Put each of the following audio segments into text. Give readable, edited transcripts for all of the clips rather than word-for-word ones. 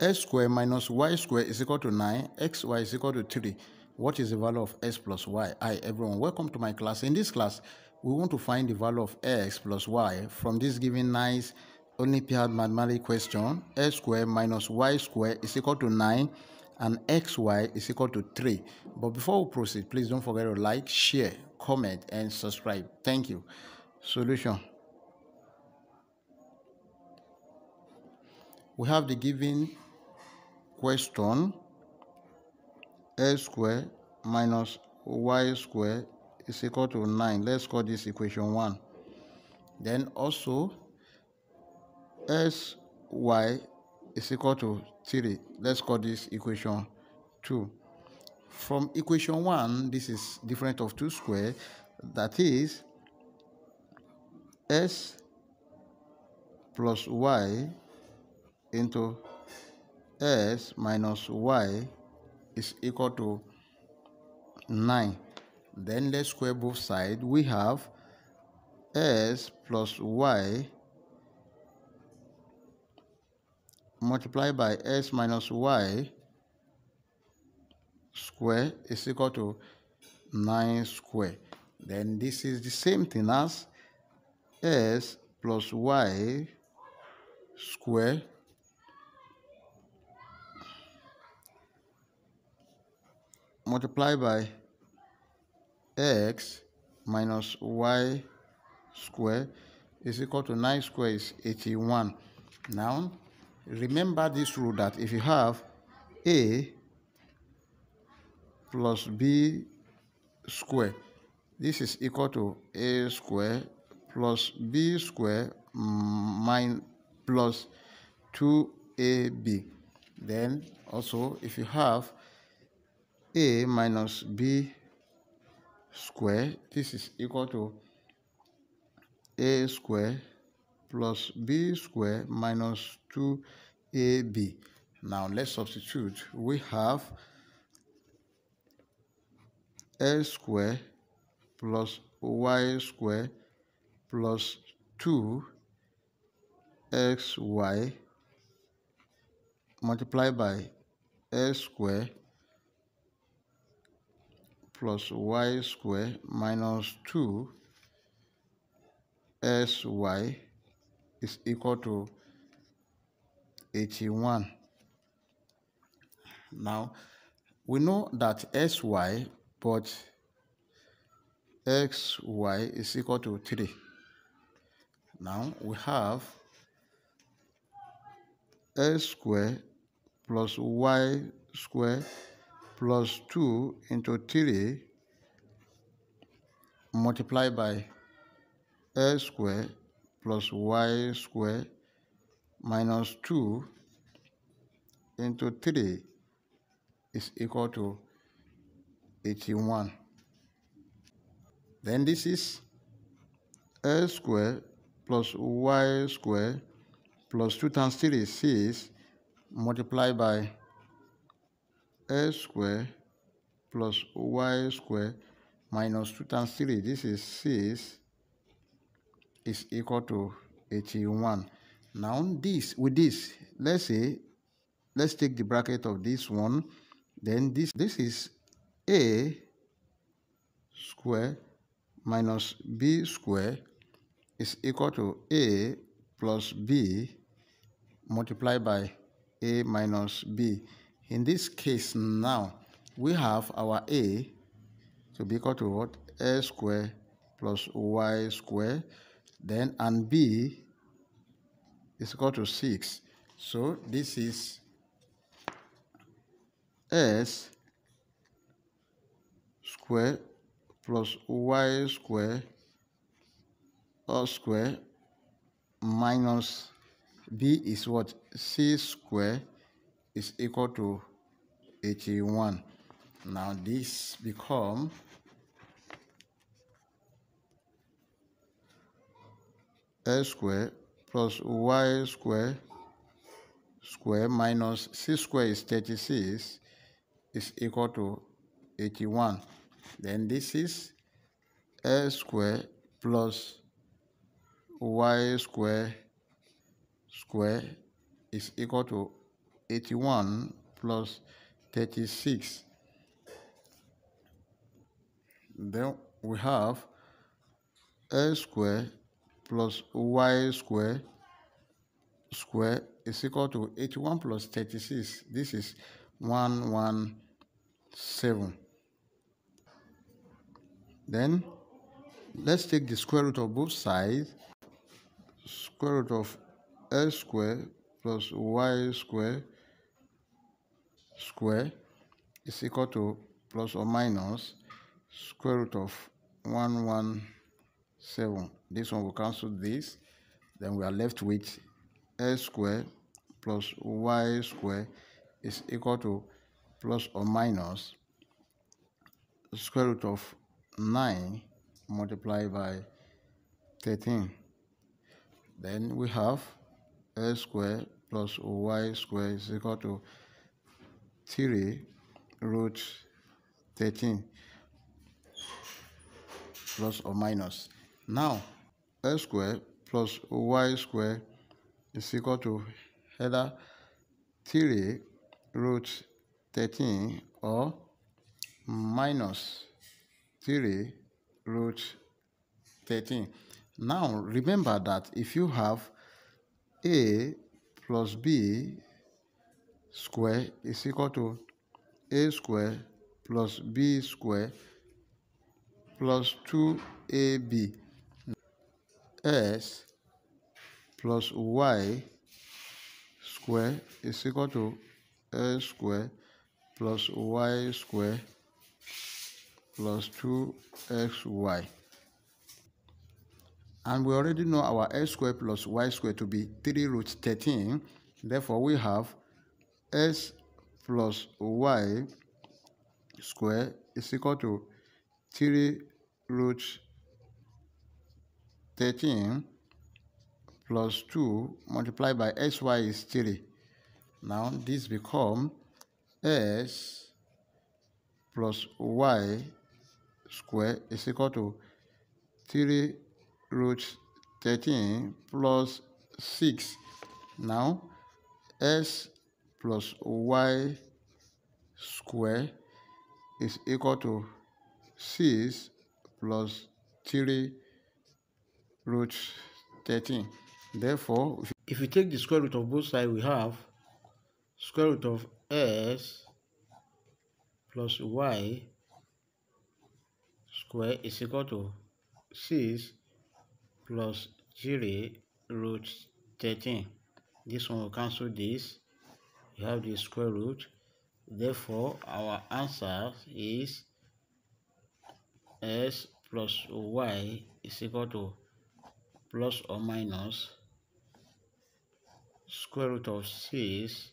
x squared minus y squared is equal to 9, xy is equal to 3. What is the value of x plus y? Hi everyone, welcome to my class. In this class, we want to find the value of x plus y from this given nice Olympiad mathematics question. X squared minus y squared is equal to 9 and xy is equal to 3. But before we proceed, please don't forget to like, share, comment and subscribe. Thank you. Solution. We have the given question. X squared minus y squared is equal to 9. Let's call this equation 1. Then also xy is equal to 3. Let's call this equation 2. From equation 1, this is different of 2 squared. That is, x plus y into s minus y is equal to 9. Then let's square both sides. We have s plus y multiplied by s minus y square is equal to 9 square. Then this is the same thing as s plus y square multiplied by x minus y square is equal to 9 square is 81. Now remember this rule that if you have a plus b square, this is equal to a square plus b square minus plus 2ab. Then also if you have a minus b square, this is equal to a square plus b square minus 2ab. Now let's substitute. We have a square plus y square plus 2xy multiplied by s square plus y square minus 2sy is equal to 81. Now we know that sy, but xy is equal to 3. Now we have s square plus y square plus 2 into 3 multiplied by x square plus y square minus 2 into 3 is equal to 81. Then this is x square plus y square plus 2 times 3 is 6 multiplied by x square plus y square minus 2 times 3, this is 6, is equal to 81. Now this, with this, let's take the bracket of this one. Then this is a square minus b square is equal to a plus b multiplied by a minus b. In this case now, we have our a to be equal to what? X square plus y square. Then and b is equal to 6. So this is s square plus y square all square minus b is what? 6 square is equal to 81. Now this become x square plus y square minus 6 square is 36 is equal to 81. Then this is x square plus y square is equal to 81 plus 36. Then we have x square plus y square is equal to 81 plus 36. This is 117. Then let's take the square root of both sides. Square root of x square plus y square is equal to plus or minus square root of 117. This one will cancel this. Then we are left with x square plus y square is equal to plus or minus square root of 9 multiplied by 13. Then we have x square plus y square is equal to 3 root 13 plus or minus. Now x square plus y square is equal to either 3 root 13 or minus 3 root 13. Now remember that if you have a plus b square is equal to a square plus b square plus 2ab, s plus y square is equal to a square plus y square plus 2xy. And we already know our x square plus y square to be 3 root 13. Therefore, we have s plus y square is equal to 3 root 13 plus 2 multiplied by xy is 3. Now, this becomes s plus y square is equal to 3 root 13 plus 6. Now s plus y square is equal to 6 plus 3 root 13. Therefore, if we take the square root of both sides, we have square root of s plus y square is equal to 6 plus 3 root 13. This one will cancel this. We have the square root. Therefore, our answer is s plus y is equal to plus or minus square root of 6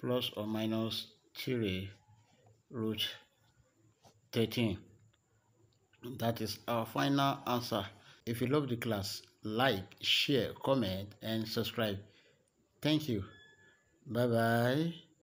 plus or minus 3 root 13. That is our final answer. If you love the class, like, share, comment, and subscribe. Thank you. Bye-bye.